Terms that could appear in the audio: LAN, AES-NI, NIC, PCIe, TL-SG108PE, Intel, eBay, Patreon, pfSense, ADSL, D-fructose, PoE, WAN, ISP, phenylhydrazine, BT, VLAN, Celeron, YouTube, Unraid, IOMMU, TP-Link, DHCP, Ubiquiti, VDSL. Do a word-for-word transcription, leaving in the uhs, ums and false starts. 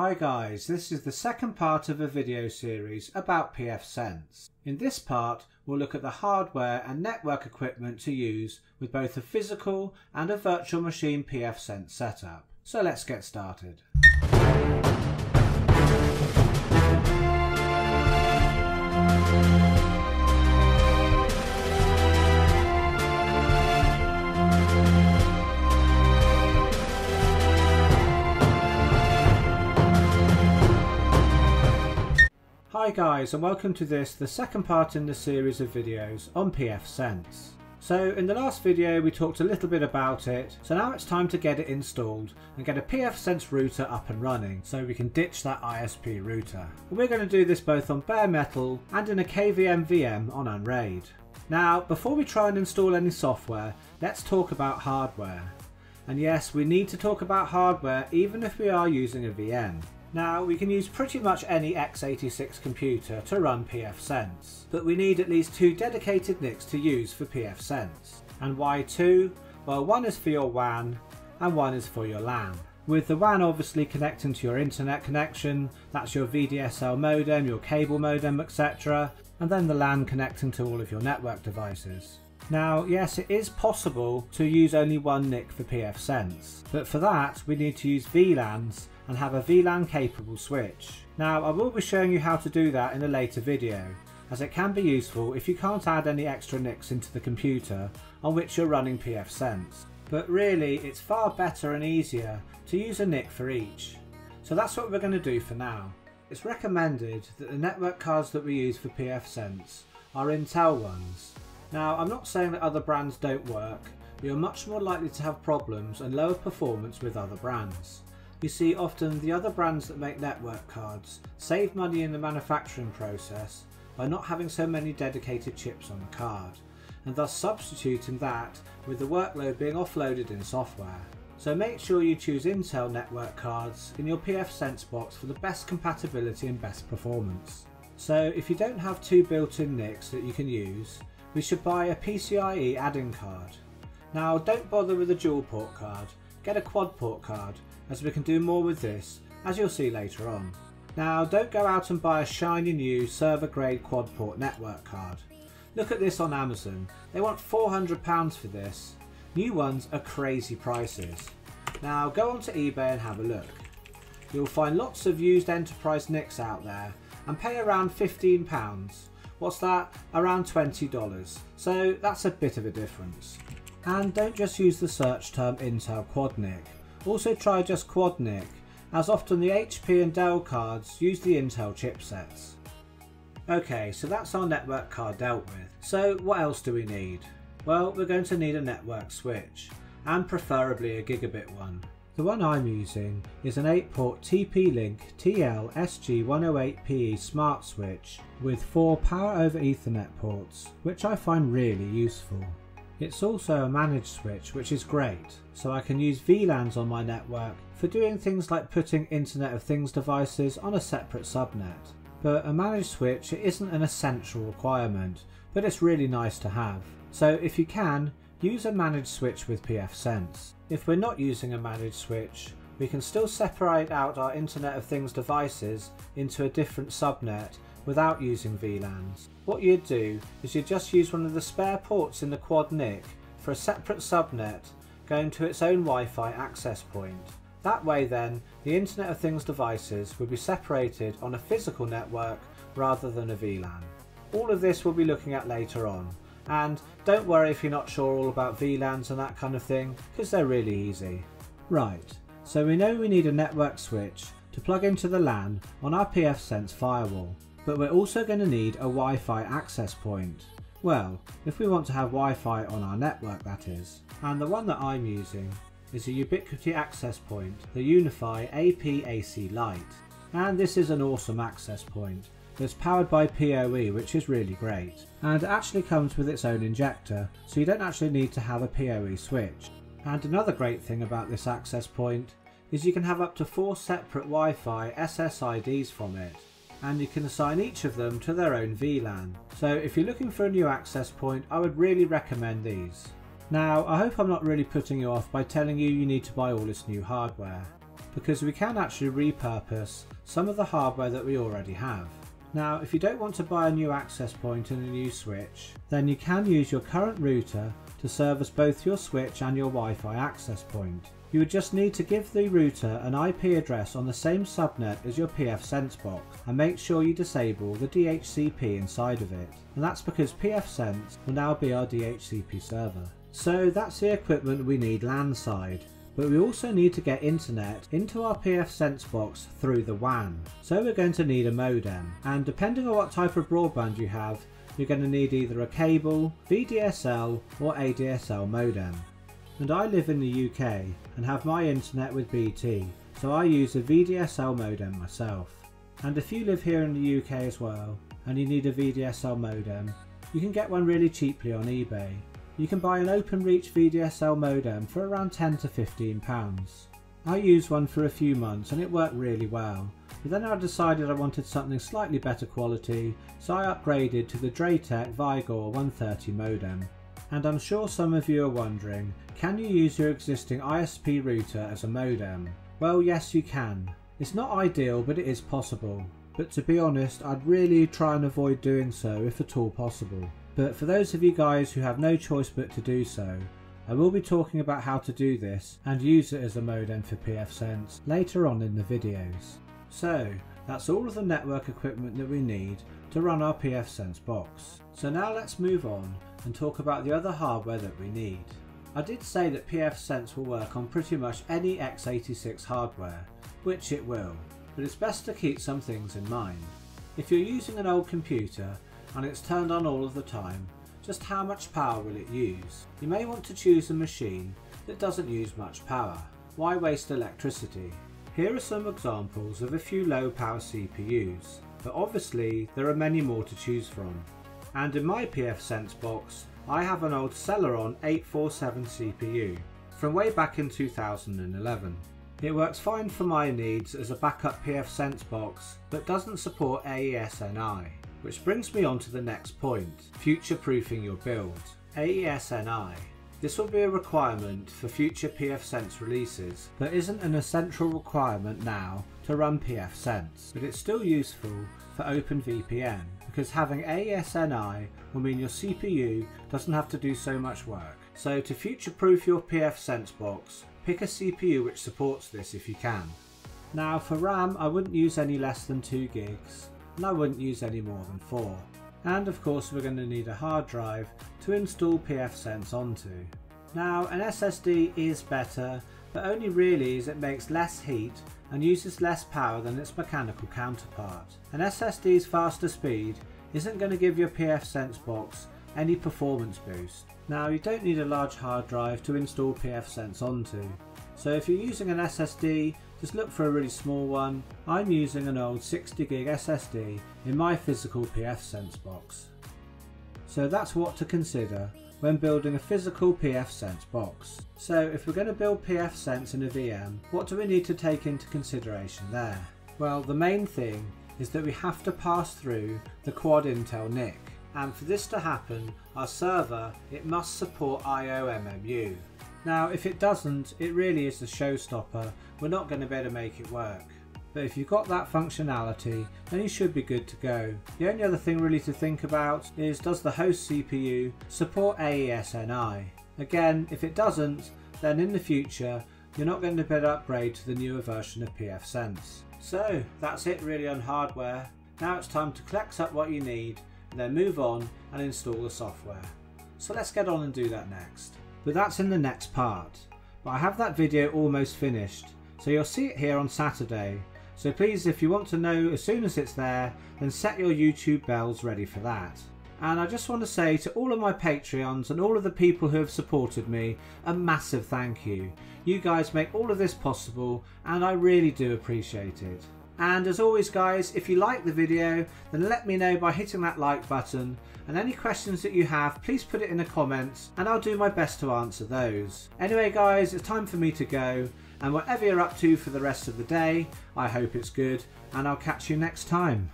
Hi guys, this is the second part of a video series about pfSense. In this part we'll look at the hardware and network equipment to use with both a physical and a virtual machine pfSense setup. So let's get started. Hi guys, and welcome to this, the second part in the series of videos on pfSense. So in the last video we talked a little bit about it, so now it's time to get it installed and get a pfSense router up and running so we can ditch that I S P router. And we're going to do this both on bare metal and in a K V M V M on Unraid. Now before we try and install any software, let's talk about hardware. And yes, we need to talk about hardware even if we are using a V M. Now we can use pretty much any x eighty-six computer to run pfSense, but we need at least two dedicated N I Cs to use for pfSense. And why two? Well, one is for your W A N and one is for your LAN. With the W A N obviously connecting to your internet connection, that's your V D S L modem, your cable modem, et cetera. And then the LAN connecting to all of your network devices. Now yes, it is possible to use only one N I C for pfSense, but for that we need to use V LANs and have a V LAN capable switch. Now I will be showing you how to do that in a later video, as it can be useful if you can't add any extra N I Cs into the computer on which you're running pfSense. But really it's far better and easier to use a N I C for each. So that's what we're going to do for now. It's recommended that the network cards that we use for pfSense are Intel ones. Now I'm not saying that other brands don't work, but you're much more likely to have problems and lower performance with other brands. You see, often the other brands that make network cards save money in the manufacturing process by not having so many dedicated chips on the card, and thus substituting that with the workload being offloaded in software. So make sure you choose Intel network cards in your pfSense box for the best compatibility and best performance. So if you don't have two built-in N I Cs that you can use, we should buy a P C I E add-in card. Now don't bother with a dual port card, get a quad port card, as we can do more with this, as you'll see later on. Now don't go out and buy a shiny new server grade quad port network card. Look at this on Amazon, they want four hundred pounds for this. New ones are crazy prices. Now go onto eBay and have a look. You'll find lots of used enterprise N I Cs out there and pay around fifteen pounds. What's that? Around twenty dollars. So that's a bit of a difference. And don't just use the search term Intel Quad N I C. Also try just Quad N I C, as often the H P and Dell cards use the Intel chipsets. Okay, so that's our network card dealt with. So what else do we need? Well, we're going to need a network switch, and preferably a gigabit one. The one I'm using is an eight port T P-Link T L S G one oh eight P E smart switch with four power over Ethernet ports, which I find really useful. It's also a managed switch, which is great, so I can use V LANs on my network for doing things like putting Internet of Things devices on a separate subnet. But a managed switch, it isn't an essential requirement, but it's really nice to have. So if you can, use a managed switch with pfSense. If we're not using a managed switch, we can still separate out our Internet of Things devices into a different subnet without using V LANs. What you'd do is you'd just use one of the spare ports in the quad N I C for a separate subnet going to its own Wi-Fi access point. That way then, the Internet of Things devices would be separated on a physical network rather than a V LAN. All of this we'll be looking at later on, and don't worry if you're not sure all about V LANs and that kind of thing, because they're really easy. Right, so we know we need a network switch to plug into the LAN on our pfSense firewall. But we're also going to need a Wi-Fi access point. Well, if we want to have Wi-Fi on our network, that is. And the one that I'm using is a Ubiquiti access point, the UniFi A P A C Lite. And this is an awesome access point that's powered by P O E, which is really great. And it actually comes with its own injector, so you don't actually need to have a P O E switch. And another great thing about this access point is you can have up to four separate Wi-Fi S S I Ds from it, and you can assign each of them to their own V LAN. So if you're looking for a new access point, I would really recommend these. Now I hope I'm not really putting you off by telling you you need to buy all this new hardware, because we can actually repurpose some of the hardware that we already have. Now, if you don't want to buy a new access point and a new switch, then you can use your current router to service both your switch and your Wi-Fi access point. You would just need to give the router an I P address on the same subnet as your pfSense box and make sure you disable the D H C P inside of it. And that's because pfSense will now be our D H C P server. So that's the equipment we need LAN side, but we also need to get internet into our pfSense box through the W A N. So we're going to need a modem, and depending on what type of broadband you have, you're going to need either a cable, V D S L or A D S L modem. And I live in the U K and have my internet with B T, so I use a V D S L modem myself. And if you live here in the U K as well and you need a V D S L modem, you can get one really cheaply on eBay. You can buy an Openreach V D S L modem for around ten to fifteen pounds. I used one for a few months and it worked really well, but then I decided I wanted something slightly better quality, so I upgraded to the Draytek Vigor one thirty modem. And I'm sure some of you are wondering, can you use your existing I S P router as a modem? Well, yes you can. It's not ideal, but it is possible. But to be honest, I'd really try and avoid doing so if at all possible. But for those of you guys who have no choice but to do so, I will be talking about how to do this and use it as a modem for pfSense later on in the videos. So that's all of the network equipment that we need to run our pfSense box. So now let's move on and talk about the other hardware that we need. I did say that pfSense will work on pretty much any x eighty-six hardware, which it will, but it's best to keep some things in mind. If you're using an old computer and it's turned on all of the time, just how much power will it use? You may want to choose a machine that doesn't use much power. Why waste electricity? Here are some examples of a few low power C P Us, but obviously there are many more to choose from. And in my pfSense box, I have an old Celeron eight forty-seven C P U from way back in two thousand eleven. It works fine for my needs as a backup pfSense box, but doesn't support A E S N I, which brings me on to the next point, future-proofing your build. A E S N I. This will be a requirement for future pfSense releases, but isn't an essential requirement now to run pfSense, but it's still useful for OpenVPN, because having A E S N I will mean your C P U doesn't have to do so much work. So to future-proof your pfSense box, pick a C P U which supports this if you can. Now for RAM, I wouldn't use any less than two gigs, and I wouldn't use any more than four. And of course we're going to need a hard drive to install pfSense onto. Now an S S D is better, but only really as it makes less heat and uses less power than its mechanical counterpart. An S S D's faster speed isn't going to give your pfSense box any performance boost. Now you don't need a large hard drive to install pfSense onto, so if you're using an S S D, just look for a really small one. I'm using an old sixty gig S S D in my physical pfSense box. So that's what to consider when building a physical pfSense box. So if we're going to build pfSense in a V M, what do we need to take into consideration there? Well, the main thing is that we have to pass through the quad Intel N I C, and for this to happen, our server, it must support I O M M U. Now if it doesn't, it really is a showstopper. We're not going to be able to make it work. But if you've got that functionality, then you should be good to go. The only other thing really to think about is, does the host C P U support A E S N I? Again, if it doesn't, then in the future you're not going to be able to upgrade to the newer version of pfSense. So that's it really on hardware. Now it's time to collect up what you need and then move on and install the software. So let's get on and do that next. But that's in the next part. But I have that video almost finished, so you'll see it here on Saturday. So please, if you want to know as soon as it's there, then set your YouTube bells ready for that. And I just want to say to all of my Patreons and all of the people who have supported me, a massive thank you. You guys make all of this possible and I really do appreciate it. And as always guys, if you like the video, then let me know by hitting that like button, and any questions that you have, please put it in the comments and I'll do my best to answer those. Anyway guys, it's time for me to go, and whatever you're up to for the rest of the day, I hope it's good, and I'll catch you next time.